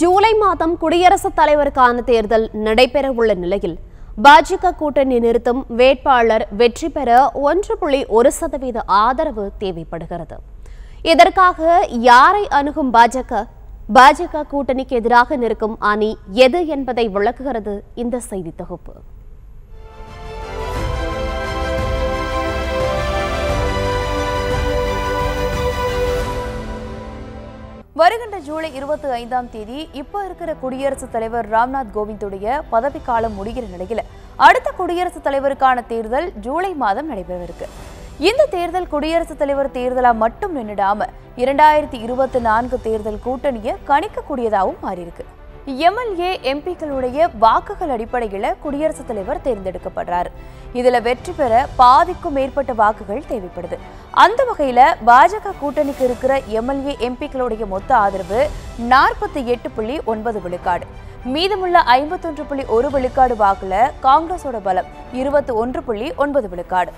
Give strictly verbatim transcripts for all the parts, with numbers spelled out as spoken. ஜூலை மாதம் குடியரசுத் தலைவருக்கான தேர்தல் நடைபெறவுள்ள நிலையில் பாஜக கூட்டணி நிறுத்தும் வேட்பாளர் வெற்றி பெற ஒன்று புள்ளி ஒரு சதவீத ஆதரவு தேவைப்படுகிறது. இதற்காக யாரை அணுகும் பாஜக பாஜக கூட்டணிக்கு எதிராக நிற்கும் அணி எது என்பதை விளக்குகிறது இந்த செய்தி தொகுப்பு. வருகின்ற ஜூலை இருபத்தி ஐந்தாம் தேதி இப்ப இருக்கிற குடியரசுத் தலைவர் ராம்நாத் கோவிந்துடைய பதவிக்காலம் முடிகிற நிலையில அடுத்த குடியரசுத் தலைவருக்கான தேர்தல் ஜூலை மாதம் நடைபெறவிருக்கு. இந்த தேர்தல் குடியரசுத் தலைவர் தேர்தலா மட்டும் நின்றுடாம இரண்டாயிரத்தி இருபத்தி நான்கு தேர்தல் கூட்டணியை கணிக்கக்கூடியதாகவும் மாறியிருக்கு. எம்எல்ஏ எம்பிக்களுடைய வாக்குகள் அடிப்படையில குடியரசுத் தலைவர் தேர்ந்தெடுக்கப்படுறார். இதுல வெற்றி பெற பாதிக்கும் மேற்பட்ட வாக்குகள் தேவைப்படுது. அந்த வகையில பாஜக கூட்டணிக்கு இருக்கிற எம்எல்ஏ எம்பிக்களுடைய மொத்த ஆதரவு நாற்பத்தி எட்டு புள்ளி ஒன்பது விழுக்காடு, மீதமுள்ள ஐம்பத்தி ஒன்று புள்ளி ஒரு விழுக்காடு வாக்குல காங்கிரஸோட பலம் இருபத்தி ஒன்று புள்ளி ஒன்பது விழுக்காடு,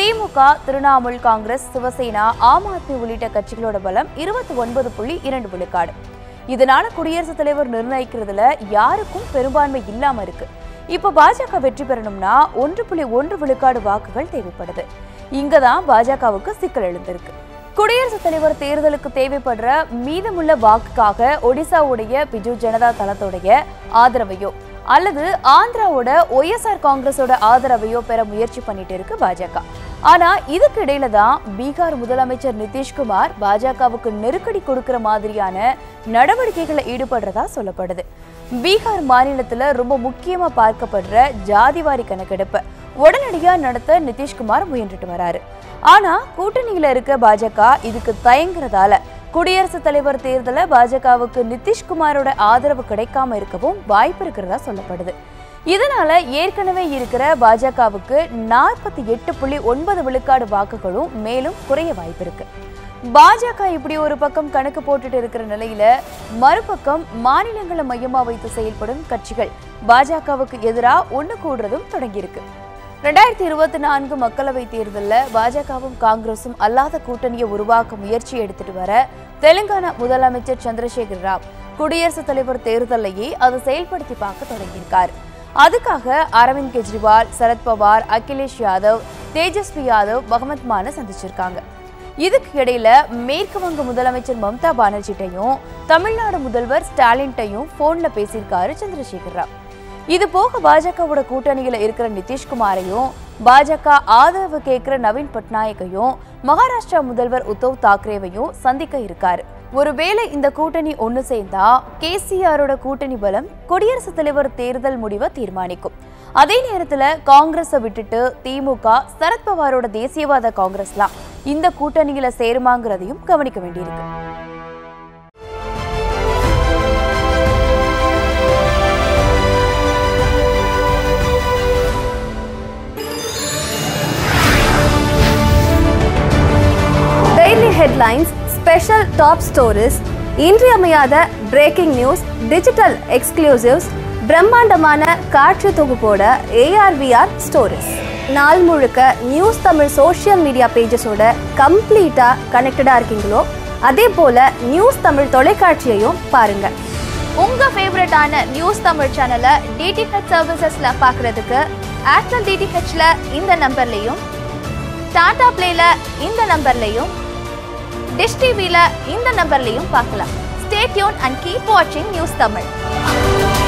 திமுக, திரிணாமுல் காங்கிரஸ், சிவசேனா, ஆம் ஆத்மி உள்ளிட்ட கட்சிகளோட பலம் இருபத்தி ஒன்பது புள்ளி இரண்டு விழுக்காடு. இதனால குடியரசுத் தலைவர் நிர்ணயிக்கிறதுல யாருக்கும் பெரும்பான்மை இல்லாம இருக்கு. இப்ப பாஜக வெற்றி பெறணும்னா ஒன்று புள்ளி ஒன்று விழுக்காடு வாக்குகள் தேவைப்படுது. இங்கதான் பாஜகவுக்கு சிக்கல் எழுந்திருக்கு. குடியரசுத் தலைவர் தேர்தலுக்கு தேவைப்படுற மீதமுள்ள வாக்குக்காக ஒடிசாவுடைய பிஜு ஜனதா தளத்தோடைய ஆதரவையோ அல்லது ஆந்திராவோட ஒய்எஸ்ஆர் காங்கிரஸோட ஆதரவையோ பெற முயற்சி பண்ணிட்டு இருக்கு பாஜக. ஆனா இதுக்கு இடையில தான் பீகார் முதலமைச்சர் நிதிஷ்குமார் பாஜகவுக்கு நெருக்கடி கொடுக்கிற மாதிரியான நடவடிக்கைகளை ஈடுபடுறதா சொல்லப்படுது. பீகார் மாநிலத்துல ரொம்ப முக்கியமா பார்க்கப்படுற ஜாதிவாரி கணக்கெடுப்பு உடனடியா நடத்த நிதிஷ்குமார் முயன்றுட்டு வராரு. ஆனா கூட்டணியில இருக்க பாஜக இதுக்கு தயங்குறதால குடியரசுத் தலைவர் தேர்தல பாஜகவுக்கு நிதிஷ்குமாரோட ஆதரவு கிடைக்காம இருக்கவும் வாய்ப்பு இருக்கிறதா சொல்லப்படுது. இதனால ஏற்கனவே இருக்கிற பாஜகவுக்கு நாற்பத்தி எட்டு புள்ளி ஒன்பது விழுக்காடு வாக்குகளும் மேலும் குறைய வாய்ப்பு இருக்கு. பாஜக இப்படி ஒரு பக்கம் கணக்கு போட்டுட்டு இருக்கிற நிலையில மறுபக்கம் மாநிலங்களை மையமா வைத்து செயல்படும் கட்சிகள் பாஜகவுக்கு எதிராக ஒன்று கூடுறதும் தொடங்கியிருக்கு. ரெண்டாயிரத்தி இருபத்தி நான்கு மக்களவை தேர்தலில் பாஜகவும் காங்கிரஸும் அல்லாத கூட்டணியை உருவாக்க முயற்சி எடுத்துட்டு வர தெலுங்கானா முதலமைச்சர் சந்திரசேகர் ராவ் குடியரசுத் தலைவர் தேர்தலையே அதை செயல்படுத்தி பார்க்க தொடங்கியிருக்கார். அதுக்காக அரவிந்த் கெஜ்ரிவால், சரத் பவார், அகிலேஷ் யாதவ், தேஜஸ்வி யாதவ், பகவந்த் மானை சந்திச்சிருக்காங்க. இதுக்கு இடையில மேற்கு வங்க முதலமைச்சர் மம்தா பானர்ஜிட்டையும் தமிழ்நாடு முதல்வர் ஸ்டாலின்ட்டையும் போன்ல பேசியிருக்காரு சந்திரசேகர் ராவ். இது போக பாஜகவோட கூட்டணியில இருக்கிற நிதிஷ்குமாரையும் பாஜக ஆதரவு கேட்கிற நவீன் பட்நாயக்கையும் மகாராஷ்டிரா முதல்வர் உத்தவ் தாக்கரேவையும் சந்திக்க இருக்காரு. ஒருவேளை இந்த கூட்டணி ஒன்று சேர்ந்தா கேசிஆரோட கூட்டணி பலம் குடியரசுத் தலைவர் தேர்தல் முடிவை தீர்மானிக்கும். அதே நேரத்துல காங்கிரஸை விட்டுட்டு திமுக, சரத்பவாரோட தேசியவாத காங்கிரஸ்லாம் இந்த கூட்டணியில சேருமாங்கிறதையும் கவனிக்க வேண்டியிருக்கு. Headlines, special top stories, இன்றியமையாத breaking news, digital exclusives, பிரம்மாண்டமான காட்சி தொகுப்போட A R V R stories. நாள் முழுக்க நியூஸ் தமிழ் சோஷியல் மீடியா பேஜஸோட கம்ப்ளீட்டா கனெக்டடா இருக்கீங்களோ அதே போல நியூஸ் தமிழ் தொலைக்காட்சியையும் பாருங்க. உங்க ஃபேவரட்டான நியூஸ் தமிழ் சேனலை D T H சர்வீசஸ்ல பார்க்கறதுக்கு Airtel D T Hல இந்த நம்பர்லயும், Tata Playல இந்த நம்பர்லயும், டிஷ் டிவில இந்த நம்பர்லயும் பார்க்கலாம். Stay tuned and keep watching News Tamil.